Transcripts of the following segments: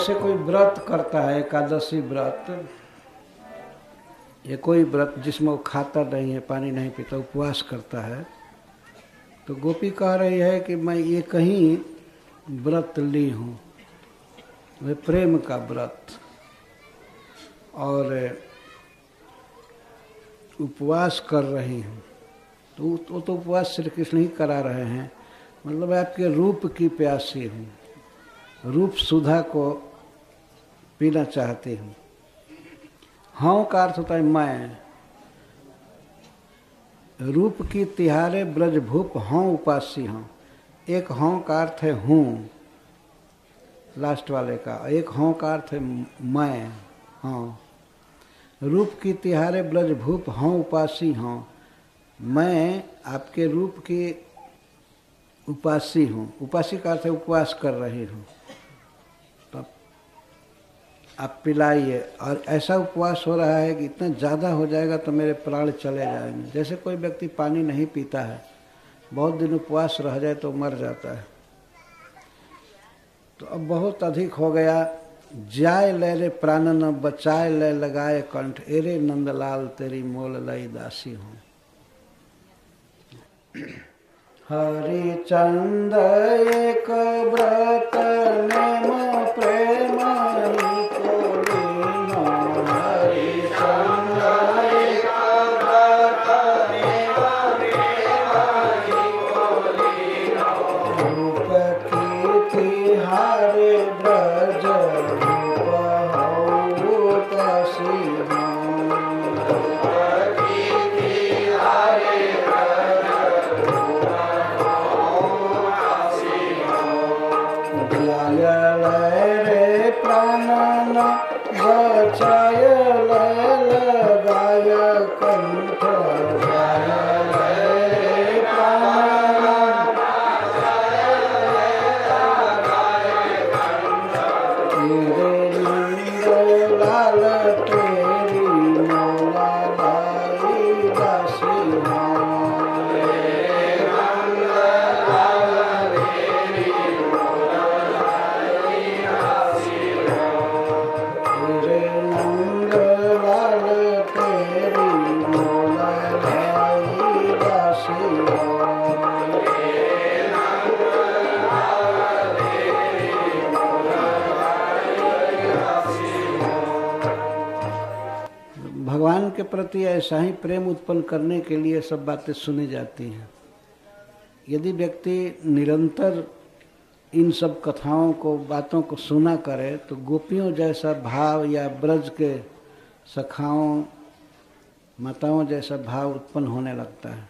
जैसे कोई व्रत करता है, एकादशी व्रत, ये कोई व्रत जिसमें वो खाता नहीं है, पानी नहीं पीता, उपवास करता है, तो गोपी कह रही है कि मैं ये कहीं व्रत ली हूँ, वे प्रेम का व्रत, और उपवास कर रही हूँ। तो उपवास श्री कृष्ण ही करा रहे हैं, मतलब आपके रूप की प्यासी हूँ, रूप सुधा को पीना चाहती हूँ। हाँ का अर्थ होता है मैं, रूप की तिहारे ब्रजभूप हाँ उपासी हूँ। एक हाँ का अर्थ है हूँ, लास्ट वाले का, एक हाँ का अर्थ है मैं। हाँ रूप की तिहारे ब्रजभूप हाँ उपासी हूँ, मैं आपके रूप की उपासी हूँ। उपासी का अर्थ है उपवास कर रही हूँ, आप पिलाइए। और ऐसा उपवास हो रहा है कि इतना ज़्यादा हो जाएगा तो मेरे प्राण चले जाएंगे। जैसे कोई व्यक्ति पानी नहीं पीता है, बहुत दिन उपवास रह जाए तो मर जाता है। तो अब बहुत अधिक हो गया। जाय ले रे प्राण न बचाए, ले लगाए कंठ, एरे नंदलाल तेरी मोल लई दासी हूँ। हरि चंद एक व्रत नेम प्रेम प्रति ऐसा ही प्रेम उत्पन्न करने के लिए सब बातें सुनी जाती हैं। यदि व्यक्ति निरंतर इन सब कथाओं को, बातों को सुना करे तो गोपियों जैसा भाव या ब्रज के सखाओं, माताओं जैसा भाव उत्पन्न होने लगता है।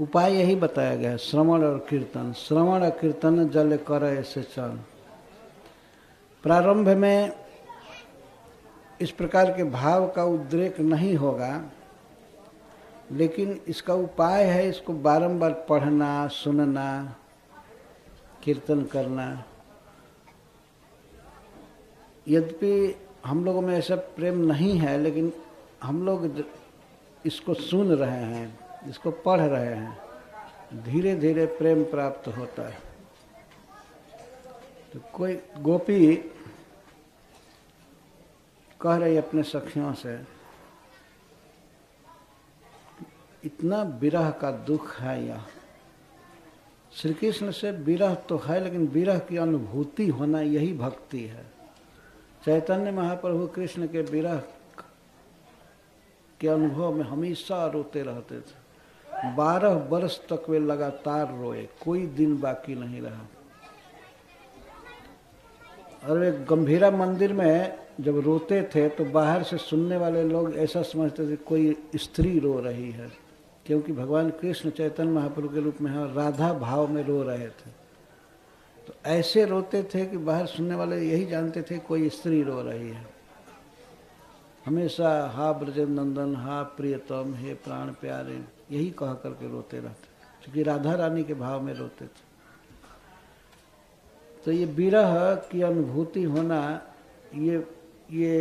उपाय यही बताया गया है, श्रवण और कीर्तन। श्रवण और कीर्तन जल कर ऐसे चल। प्रारंभ में इस प्रकार के भाव का उद्रेक नहीं होगा, लेकिन इसका उपाय है इसको बारंबार पढ़ना, सुनना, कीर्तन करना। यद्यपि हम लोगों में ऐसा प्रेम नहीं है, लेकिन हम लोग इसको सुन रहे हैं, इसको पढ़ रहे हैं, धीरे धीरे प्रेम प्राप्त होता है। तो कोई गोपी कह रही अपने सखियों से, इतना विरह का दुख है, यह श्री कृष्ण से विरह तो है, लेकिन विरह की अनुभूति होना यही भक्ति है। चैतन्य महाप्रभु कृष्ण के विरह के अनुभव में हमेशा रोते रहते थे। 12 वर्ष तक वे लगातार रोए, कोई दिन बाकी नहीं रहा। और वे गंभीरा मंदिर में जब रोते थे तो बाहर से सुनने वाले लोग ऐसा समझते थे कोई स्त्री रो रही है, क्योंकि भगवान कृष्ण चैतन्य महाप्रभु के रूप में है और राधा भाव में रो रहे थे। तो ऐसे रोते थे कि बाहर सुनने वाले यही जानते थे कोई स्त्री रो रही है। हमेशा हा ब्रजेंद्र नंदन, हा प्रियतम, हे प्राण प्यारे, यही कह करके रोते रहते, क्योंकि राधा रानी के भाव में रोते थे। तो ये विरह की अनुभूति होना ये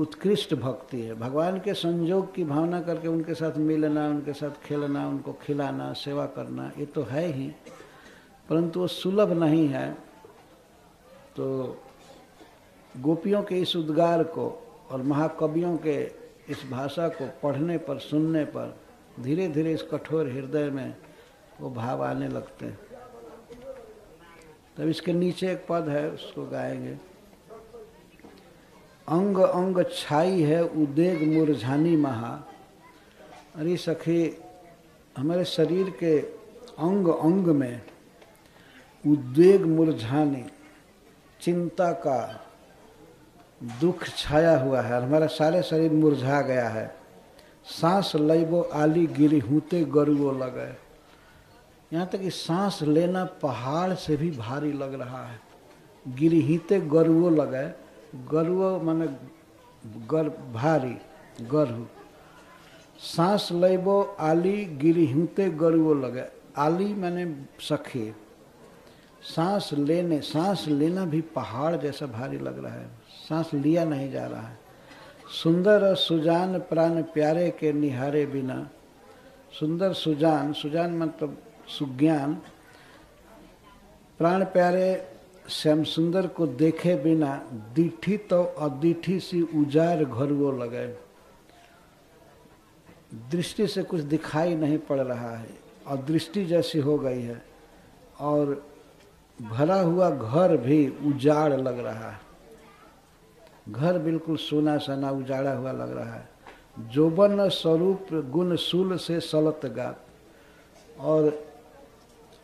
उत्कृष्ट भक्ति है। भगवान के संयोग की भावना करके उनके साथ मिलना, उनके साथ खेलना, उनको खिलाना, सेवा करना, ये तो है ही, परंतु वो सुलभ नहीं है। तो गोपियों के इस उद्गार को और महाकवियों के इस भाषा को पढ़ने पर, सुनने पर धीरे धीरे इस कठोर हृदय में वो भाव आने लगते हैं। तब इसके नीचे एक पद है, उसको गाएंगे। अंग अंग छाई है उदेग मुरझानी महा। अरे सखी, हमारे शरीर के अंग अंग में उद्वेग मुरझानी, चिंता का दुख छाया हुआ है और हमारा सारे शरीर मुरझा गया है। सांस लैबो आली गिरी हूते गरुओ लगे। यहाँ तक कि सांस लेना पहाड़ से भी भारी लग रहा है। गिरिहिते गरुओ लगे। गरुओ माने गर, भारी गरु। सांस लैबो आली गिरिहिते गरुओ लगे। आली माने सखी। सांस लेना भी पहाड़ जैसा भारी लग रहा है, सांस लिया नहीं जा रहा है। सुंदर और सुजान प्राण प्यारे के निहारे बिना। सुंदर सुजान मतलब सुज्ञान, प्राण प्यारे श्याम सुंदर को देखे बिना। दीठी तो अदीठी सी उजार घरुओ लगे। दृष्टि से कुछ दिखाई नहीं पड़ रहा है, अदृष्टि जैसी हो गई है और भरा हुआ घर भी उजाड़ लग रहा है। घर बिल्कुल सोना सना उजाड़ा हुआ लग रहा है। जोबन स्वरूप गुणशूल से सलत गात।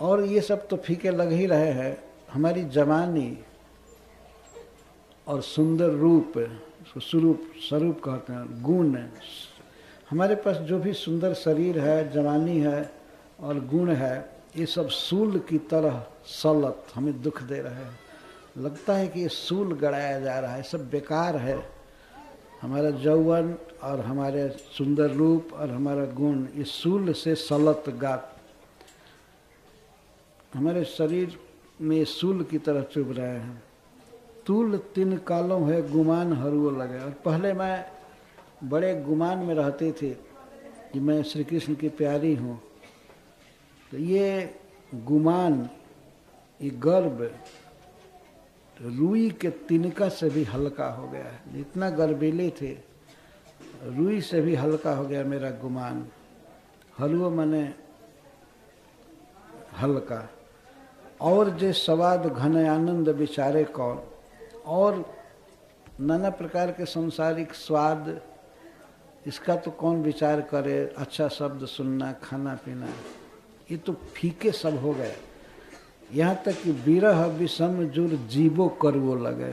और ये सब तो फीके लग ही रहे हैं। हमारी जवानी और सुंदर रूप, उसको स्वरूप कहते हैं, गुण। हमारे पास जो भी सुंदर शरीर है, जवानी है और गुण है, ये सब सूल की तरह सलत हमें दुख दे रहे हैं। लगता है कि ये सूल गड़ाया जा रहा है, सब बेकार है। हमारा जौवन और हमारे सुंदर रूप और हमारा गुण, ये सूल से सलत गात। हमारे शरीर में सूल की तरह चुभ रहे हैं। तूल तीन कालों है गुमान हरुओ लगे। और पहले मैं बड़े गुमान में रहती थी कि मैं श्री कृष्ण की प्यारी हूँ। तो ये गुमान, ये गर्व रुई के तिनका से भी हल्का हो गया है। इतना गर्वीले थे, रुई से भी हल्का हो गया मेरा गुमान। हलुओ मने हल्का। और जे स्वाद घन आनंद विचारे कौन। और नाना प्रकार के संसारिक स्वाद, इसका तो कौन विचार करे। अच्छा शब्द सुनना, खाना पीना, ये तो फीके सब हो गए। यहाँ तक कि विरह विषम जुर जीवो करवो लगे।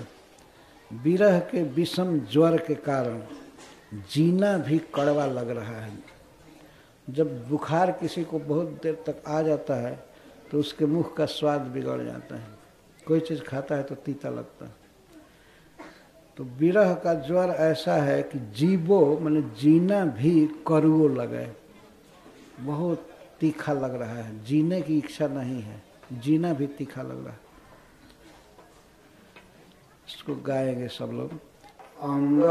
विरह के विषम ज्वर के कारण जीना भी कड़वा लग रहा है। जब बुखार किसी को बहुत देर तक आ जाता है तो उसके मुख का स्वाद बिगड़ जाता है, कोई चीज़ खाता है तो तीता लगता है। तो विरह का ज्वर ऐसा है कि जीवो माने जीना भी करवो लगे। बहुत तीखा लग रहा है, जीने की इच्छा नहीं है, जीना भी तीखा लग रहा है। इसको गाएंगे सब लोग। अंग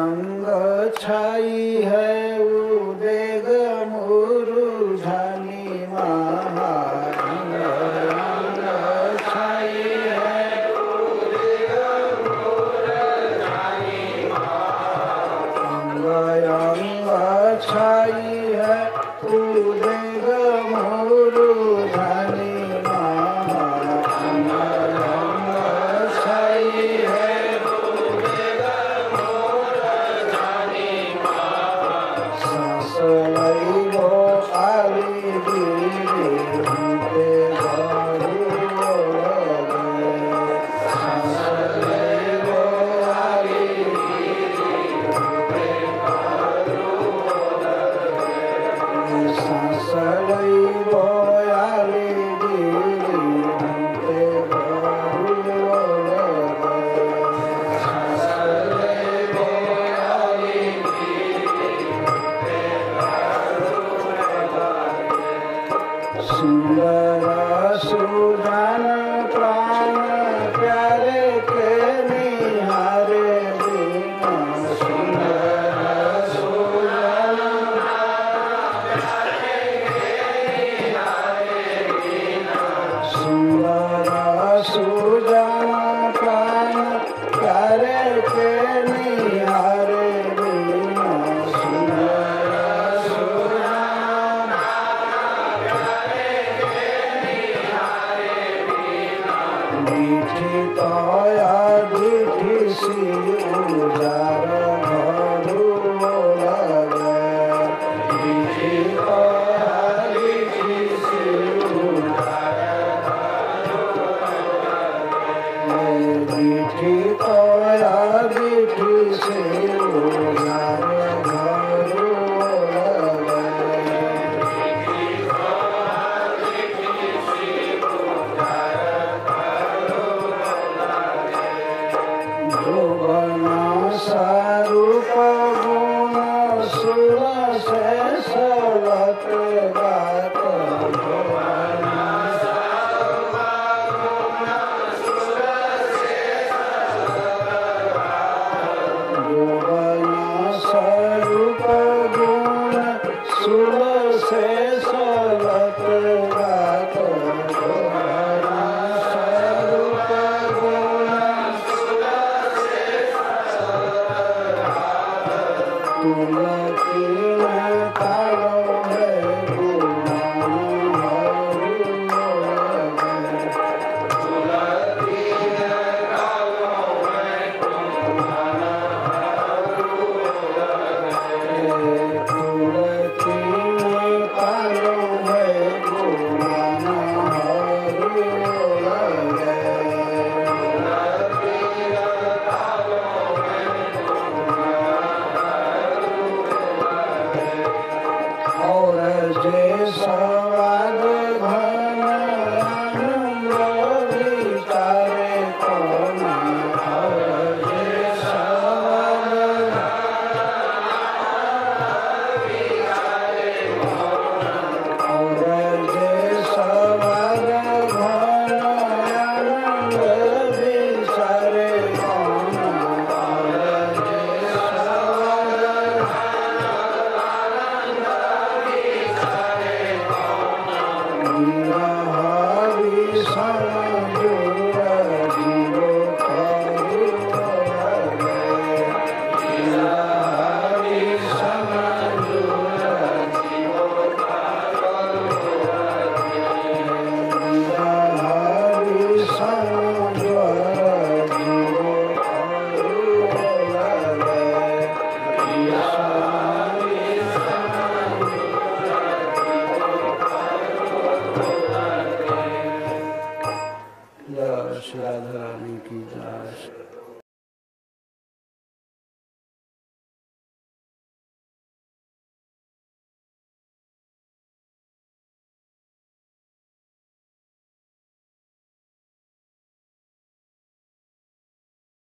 अंग छाई है उदेग मुरझानी महा। अंग अंग छाई है उदेग मुरझानी महा। अंग अंग छाई है उदेग मुरझानी।